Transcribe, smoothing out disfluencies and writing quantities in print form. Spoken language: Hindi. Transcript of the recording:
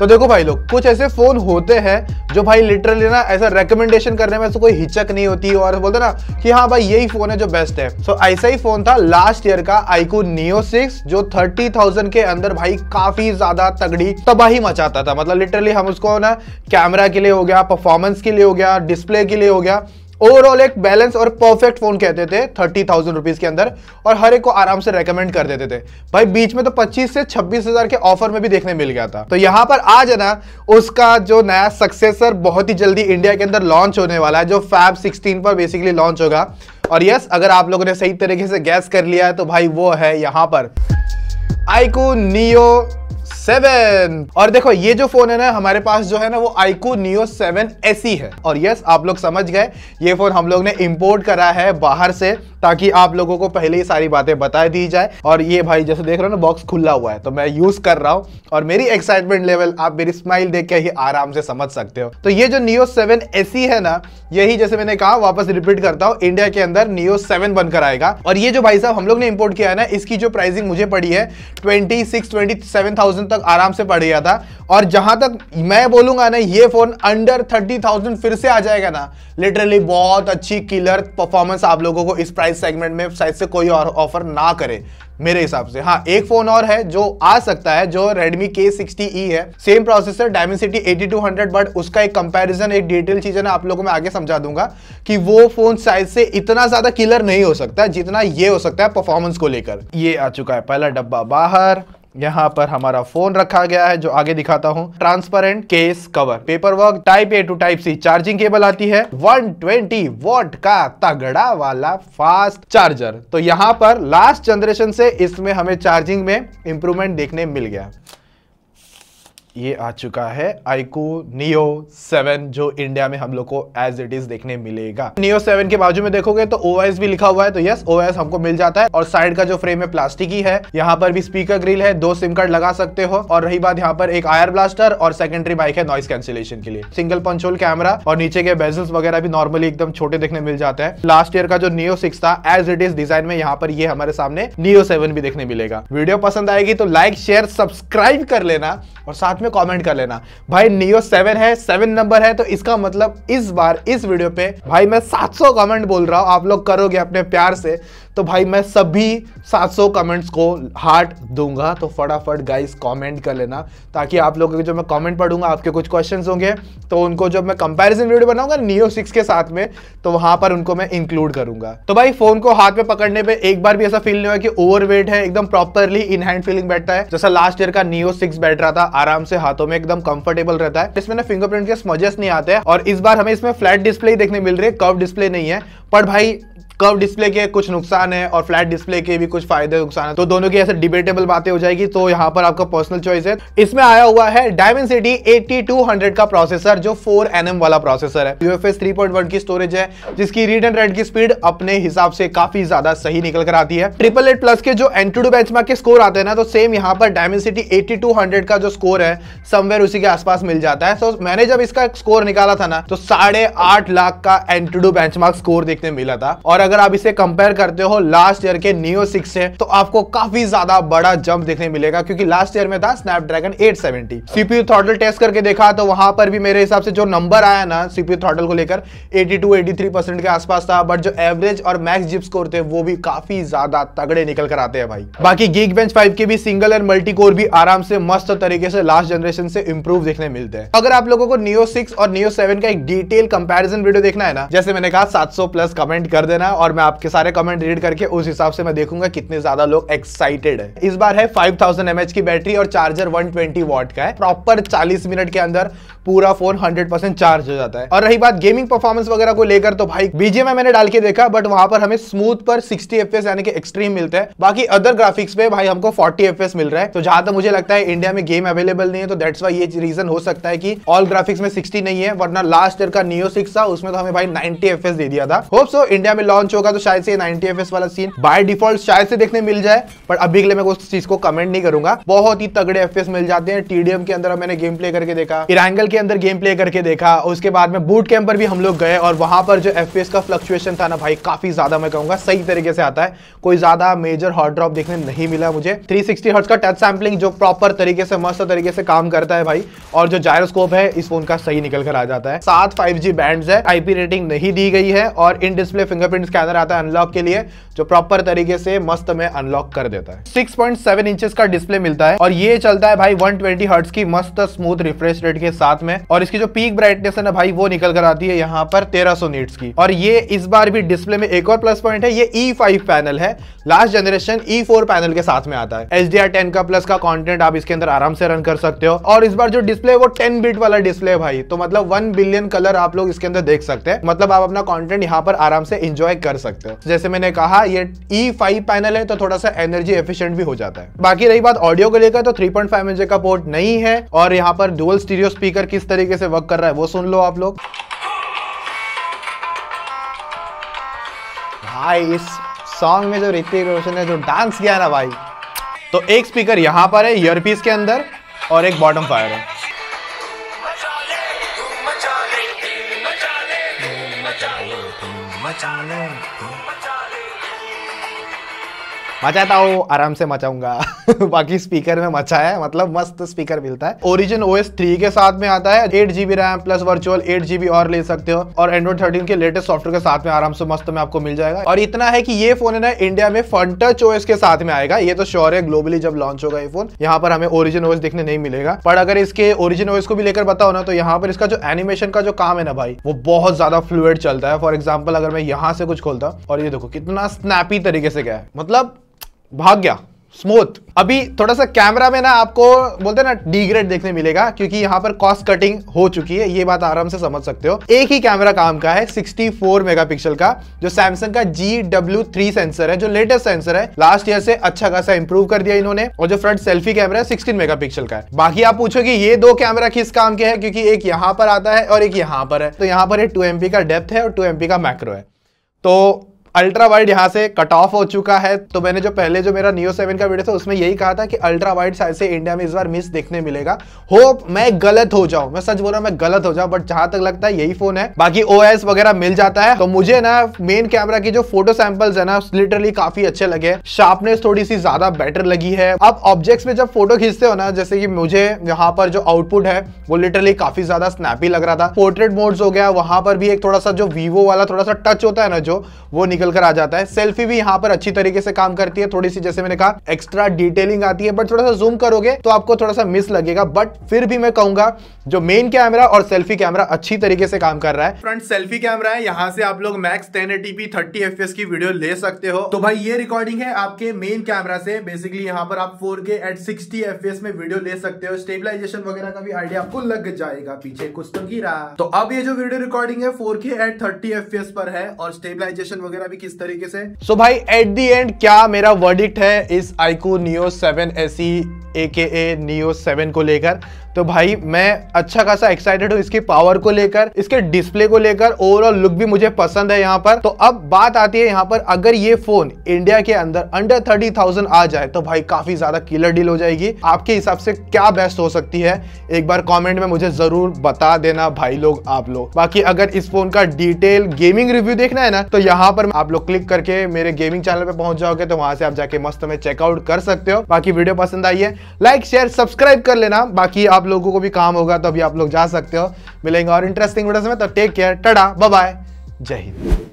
तो देखो भाई लोग, कुछ ऐसे फोन होते हैं जो भाई लिटरली ना ऐसा रिकमेंडेशन करने में कोई हिचक नहीं होती और बोलते ना कि हाँ भाई यही फोन है जो बेस्ट है। सो ऐसा ही फोन था लास्ट ईयर का iQOO Neo 6 जो 30,000 के अंदर भाई काफी ज्यादा तगड़ी तबाही मचाता था। मतलब लिटरली हम उसको ना कैमरा के लिए हो गया, परफॉर्मेंस के लिए हो गया, डिस्प्ले के लिए हो गया, ओवरऑल एक बैलेंस और परफेक्ट फोन कहते थे 30,000 रुपीज के अंदर और हर एक को आराम से रेकमेंड कर देते थे भाई। बीच में तो 25 से 26 हजार के ऑफर में भी देखने मिल गया था। तो यहाँ पर आज है ना उसका जो नया सक्सेसर बहुत ही जल्दी इंडिया के अंदर लॉन्च होने वाला है, जो Feb 16 पर बेसिकली लॉन्च होगा। और यस, अगर आप लोगों ने सही तरीके से गैस कर लिया है तो भाई वो है यहाँ पर iQOO Neo 7। और देखो ये जो फोन है ना हमारे पास जो है ना वो iQOO Neo 7 SE है। और यस, आप लोग समझ गए, ये फोन हम लोग ने इंपोर्ट करा है बाहर से ताकि आप लोगों को पहले ही सारी बातें बता दी जाए। और ये भाई जैसे देख रहे हो ना बॉक्स खुला हुआ है तो मैं यूज कर रहा हूँ और मेरी एक्साइटमेंट लेवल आप मेरी स्माइल देख के ही आराम से समझ सकते हो। तो ये जो Neo 7 SE है ना, यही जैसे मैंने कहा वापस रिपीट करता हूँ, इंडिया के अंदर Neo 7 बनकर आएगा। और ये जो भाई साहब हम लोग ने इम्पोर्ट किया है ना, इसकी जो प्राइसिंग मुझे पड़ी है 27,000 तक आराम से पड़ गया था। और जहां तक मैं बोलूंगा ना ये फोन अंडर 30,000 फिर से आ जाएगा ना, लिटरली बहुत अच्छी किलर परफॉर्मेंस आप लोगों को इस प्राइस सेगमेंट में शायद से कोई और ऑफर ना करे मेरे हिसाब से। हाँ, एक फोन और है जो आ सकता है जो Redmi K60e है, सेम प्रोसेसर Dimensity 8200, बट उसका एक कंपैरिजन एक डिटेल चीज है ना आप लोगों में आगे समझा दूंगा कि वो फोन साइज से इतना ज्यादा किलर नहीं हो सकता जितना ये हो सकता है परफॉर्मेंस को लेकर। ये आ चुका है पहला डब्बा बाहर, यहाँ पर हमारा फोन रखा गया है जो आगे दिखाता हूँ। Transparent case cover, paper work, Type A to Type C charging cable आती है, 120 वॉट का तगड़ा वाला फास्ट चार्जर। तो यहाँ पर लास्ट जनरेशन से इसमें हमें चार्जिंग में इंप्रूवमेंट देखने मिल गया। ये आ चुका है iQOO Neo 7 जो इंडिया में हम लोग को एज इट इज देखने मिलेगा। Neo 7 के बाजू में देखोगे तो OS भी लिखा हुआ है, तो यस OS हमको मिल जाता है। और साइड का जो फ्रेम है प्लास्टिक ही है, यहाँ पर भी स्पीकर ग्रिल है, 2 SIM कार्ड लगा सकते हो। और रही बात यहाँ पर एक IR ब्लास्टर और सेकेंडरी माइक है नॉइस कैंसिलेशन के लिए, सिंगल पंच होल कैमरा और नीचे के बेजल्स वगैरह भी नॉर्मली एकदम छोटे देखने मिल जाते हैं। लास्ट ईयर का जो Neo 6 था एज इट इज डिजाइन में यहाँ पर ये हमारे सामने Neo 7 भी देखने मिलेगा। वीडियो पसंद आएगी तो लाइक शेयर सब्सक्राइब कर लेना और साथ में कमेंट कर लेना। भाई Neo 7 है, 7 नंबर है, तो इसका मतलब इस बार इस वीडियो पे भाई मैं 700 कमेंट बोल रहा हूं, आप लोग करोगे अपने प्यार से तो भाई मैं सभी 700 कमेंट्स को हार्ट दूंगा। तो फटाफट गाइस कमेंट कर लेना ताकि आप लोगों के जो मैं कमेंट पढ़ूंगा आपके कुछ क्वेश्चंस होंगे तो उनको जब मैं कंपैरिजन वीडियो बनाऊंगा Neo 6 के साथ में तो वहां पर उनको मैं इंक्लूड करूंगा। तो भाई फोन को हाथ में पकड़ने पे एक बार भी ऐसा फील नहीं हुआ कि ओवरवेट है, एकदम प्रॉपरली इन हैंड फीलिंग बैठता है जैसा लास्ट ईयर का Neo 6 बैठ रहा था, आराम से हाथों में एकदम कंफर्टेबल रहता है। इसमें ना फिंगरप्रिंट के स्मजेस नहीं आते हैं और इस बार हमें इसमें फ्लैट डिस्प्ले देखने मिल रही है, कर्व डिस्प्ले नहीं है। पर भाई कर्व डिस्प्ले के कुछ नुकसान है और फ्लैट डिस्प्ले के भी कुछ फायदे नुकसान है, तो दोनों की ऐसे डिबेटेबल बातें हो जाएगी, तो यहाँ पर आपका पर्सनल चॉइस है। इसमें आया हुआ है Dimensity 8200 का प्रोसेसर जो 4nm वाला प्रोसेसर है, UFS 3.1 की स्टोरेज है जिसकी रीड एंड राइट की स्पीड अपने हिसाब से काफी ज्यादा सही निकल कर आती है। 888+ के जो AnTuTu बेंचमार्क के स्कोर आते हैं ना, तो सेम यहाँ पर Dimensity 8200 का जो स्कोर है समवेयर उसी के आसपास मिल जाता है। तो मैंने जब इसका स्कोर निकाला था ना तो 8.5 लाख का AnTuTu बेंचमार्क स्कोर देखने मिला था। और अगर आप इसे कंपेयर करते हो लास्ट ईयर के Neo 6 से तो आपको काफी ज्यादा बड़ा जंप देखने मिलेगा क्योंकि लास्ट ईयर में था Snapdragon 870। CPU थ्रॉटल टेस्ट करके देखा तो वहां पर भी मेरे हिसाब से जो नंबर आया ना CPU थ्रॉटल को लेकर 82-83% के आसपास था, बट जो एवरेज और मैक्स जिप स्कोर थे वो भी काफी ज्यादा तगड़े निकल कर आते हैं भाई। बाकी Geekbench 5 के भी सिंगल एंड मल्टी कोर भी आराम से मस्त तरीके से लास्ट जनरेशन से इंप्रूव देखने मिलते हैं। अगर आप लोगों को Neo 6 और Neo 7 का एक डिटेल कंपैरिजन वीडियो देखना है ना, जैसे मैंने कहा 700+ कमेंट कर देना और मैं आपके सारे कमेंट रीड करके उस हिसाब से मैं देखूंगा कितने ज्यादा लोग एक्साइटेड है। इस बार है 5000 mAh की बैटरी और चार्जर 120 वॉट का है, प्रॉपर 40 मिनट के अंदर पूरा फोन 100% चार्ज हो जाता है। और रही बात गेमिंग परफॉर्मेंस वगैरह को लेकर तो भाई BGMI मैंने डाल के देखा बट वहां पर हमें स्मूथ पर 60 FPS यानी कि एक्सट्रीम मिलता है, बाकी अदर ग्राफिक्स पे भाई हमको 40 FPS मिल रहा है। तो जहां तक मुझे लगता है इंडिया में गेम अवेलेबल नहीं है तो दैट्स वाई ये रीजन हो सकता है कि ऑल ग्राफिक्स में 60 नहीं है, वरना लास्ट ईयर का Neo 6 था उसमें तो हमें भाई 90 FPS दे दिया था। होप सो इंडिया में लॉन्च लॉन्च होगा तो शायद से 90fps वाला सीन बाय डिफॉल्ट शायद से देखने मिल जाए, पर अभी के लिए मैं उस चीज को कमेंट नहीं करूंगा। बहुत ही तगड़े एफपीएस मिल जाते हैं। टीडीएम के अंदर मैंने गेम प्ले करके देखा, इरांगल के अंदर गेम प्ले करके देखा, उसके बाद में बूट कैंप पर भी हम लोग गए और वहां पर जो एफपीएस का फ्लक्चुएशन था ना भाई, काफी ज्यादा मैं कहूंगा सही तरीके से आता है। कोई ज्यादा मेजर हॉट ड्रॉप देखने नहीं मिला मुझे। 360 हर्ट्ज का टच सैंपलिंग जो प्रॉपर तरीके से मस्त तरीके से काम करता है भाई, और जो जायरोस्कोप है इस फोन का सही निकल कर आ जाता है। 7 5G बैंड्स है, आईपी रेटिंग नहीं दी गई है और इन डिस्प्ले फिंगरप्रिंट स्कैनर आता है अनलॉक के लिए, जो प्रॉपर तरीके से मस्त में अनलॉक कर देता है। 6.7 इंचेस का डिस्प्ले मिलता है और ये चलता है भाई 120 हर्ट्ज की मस्त स्मूथ रिफ्रेश रेट के साथ में, और इसकी जो पीक ब्राइटनेस है ना भाई वो निकल कर आती है यहाँ पर 1300 नीट्स की। और ये इस बार भी डिस्प्ले में एक और प्लस पॉइंट है, ये E5 पैनल है, लास्ट जनरेशन E4 पैनल के साथ में आता है। HDR10 का प्लस का कंटेंट आप इसके अंदर आराम से रन कर सकते हो, और इस बार जो डिस्प्ले है वो 10 बिट वाला डिस्प्ले है भाई, तो मतलब 1 बिलियन कलर आप लोग इसके अंदर देख सकते हैं, मतलब आप अपना कंटेंट यहाँ पर आराम से एंजॉय कर सकते हो। जैसे मैंने कहा ये E5 पैनल है तो थोड़ा सा एनर्जी एफिशिएंट भी हो जाता है। बाकी रही बात ऑडियो को लेकर तो 3.5 इंच का पोर्ट नहीं है, और यहाँ पर डुअल स्टीरियो स्पीकर किस तरीके से वर्क कर रहा है वो सुन लो आप लोग भाई। इस सॉन्ग में जो ऋतिक रोशन ने जो डांस किया ना भाई, तो एक स्पीकर यहाँ पर है ईयरपीस के अंदर और एक बॉटम फायर है। मचाता हूँ, आराम से मचाऊंगा बाकी स्पीकर में मचा है, मतलब मस्त स्पीकर मिलता है। Origin OS 3 के साथ में आता है, 8GB RAM plus virtual 8GB और ले सकते हो, और Android 13 के लेटेस्ट सॉफ्टवेयर के साथ में आराम से मस्त में आपको मिल जाएगा। और इतना है कि ये फोन है ना इंडिया में Funtouch OS के साथ में आएगा, ये तो श्योर है ग्लोबली जब लॉन्च होगा ये फोन, यहाँ पर हमें Origin OS देखने नहीं मिलेगा। पर अगर इसके Origin OS को भी लेकर बताओ ना, तो यहाँ पर इसका जो एनिमेशन का जो काम है ना भाई वो बहुत ज्यादा फ्लूइड चलता है। फॉर एग्जाम्पल अगर मैं यहाँ से कुछ खोलता हूँ और ये देखो कितना स्नैपी तरीके से गया है, मतलब भाग गया स्मूथ। अभी थोड़ा सा कैमरा में ना आपको बोलते हैं ना डिग्रेड देखने मिलेगा, क्योंकि यहाँ पर कॉस्ट कटिंग हो चुकी है, ये बात आराम से समझ सकते हो। एक ही कैमरा काम का है 64 मेगापिक्सल का, जो सैमसंग का GW3 सेंसर है, जो लेटेस्ट सेंसर है, लास्ट ईयर से अच्छा खासा इंप्रूव कर दिया इन्होंने। और जो फ्रंट सेल्फी कैमरा है 16 मेगापिक्सल का है। बाकी आप पूछोगे ये दो कैमरा किस काम के है, क्योंकि एक यहाँ पर आता है और एक यहाँ पर है, तो यहाँ पर 2MP का डेप्थ है और 2MP का मैक्रो है। तो अल्ट्रा वाइड यहाँ से कट ऑफ हो चुका है, तो मैंने जो पहले जो मेरा Neo 7 का वीडियो था उसमें यही कहा था कि अल्ट्रा वाइड शायद से इंडिया में इस बार मिस देखने मिलेगा। होप मैं गलत हो जाऊं, मैं सच बोल रहा हूँ मैं गलत हो जाऊं, बट जहां तक लगता है यही फोन है। बाकी OS वगैरह मिल जाता है, तो मुझे ना मेन कैमरा की जो फोटो सैंपल्स है ना लिटरली काफी अच्छे लगे, शार्पनेस थोड़ी सी ज्यादा बेटर लगी है। आप ऑब्जेक्ट्स में जब फोटो खींचते हो ना, जैसे कि मुझे यहाँ पर जो आउटपुट है वो लिटरली काफी ज्यादा स्नैपी लग रहा था। पोर्ट्रेट मोड्स हो गया, वहां पर भी एक थोड़ा सा जो वीवो वाला थोड़ा सा टच होता है ना जो वो निकल कर आ जाता है। सेल्फी भी यहाँ पर अच्छी तरीके से काम करती है, थोड़ी सी जैसे मैंने कहा एक्स्ट्रा डिटेलिंग आती है, बट थोड़ा सा जूम करोगे तो आपको थोड़ा सा मिस लगेगा, बट फिर भी मैं कहूंगा जो मेन कैमरा और सेल्फी कैमरा अच्छी तरीके से काम कर रहा है। फ्रंट सेल्फी कैमरा है, यहाँ से आप लोग मैक्स 1080p 30fps की वीडियो ले सकते हो। तो भाई ये रिकॉर्डिंग है आपके मेन कैमरा से, बेसिकली यहाँ पर आप 4K एट 60fps में वीडियो ले सकते हो। स्टेबलाइजेशन वगैरह का भी आइडिया आपको लग जाएगा, पीछे कुछ तो गिरा। तो अब ये जो वीडियो रिकॉर्डिंग है 4K एट 30fps पर है और स्टेबलाइजेशन वगैरह भी किस तरीके से। सो भाई एट दी एंड क्या मेरा वर्डिक्ट है इस iQOO Neo 7 SE AKA Neo 7 को लेकर, तो भाई मैं अच्छा खासा एक्साइटेड हूँ इसकी पावर को लेकर, इसके डिस्प्ले को लेकर, ओवरऑल लुक भी मुझे पसंद है यहाँ पर। तो अब बात आती है यहाँ पर अगर ये फोन इंडिया के अंदर अंडर 30,000 आ जाए तो भाई काफी ज्यादा किलर डील हो जाएगी। आपके हिसाब से क्या बेस्ट हो सकती है एक बार कमेंट में मुझे जरूर बता देना भाई लोग आप लोग। बाकी अगर इस फोन का डिटेल गेमिंग रिव्यू देखना है ना, तो यहाँ पर आप लोग क्लिक करके मेरे गेमिंग चैनल पर पहुंच जाओगे, तो वहां से आप जाके मस्त में चेकआउट कर सकते हो। बाकी वीडियो पसंद आई है लाइक शेयर सब्सक्राइब कर लेना, बाकी आप लोगों को भी काम होगा तो अभी आप लोग जा सकते हो। मिलेंगे और इंटरेस्टिंग वीडियोस में, तब take care, Tata bye bye, जय हिंद।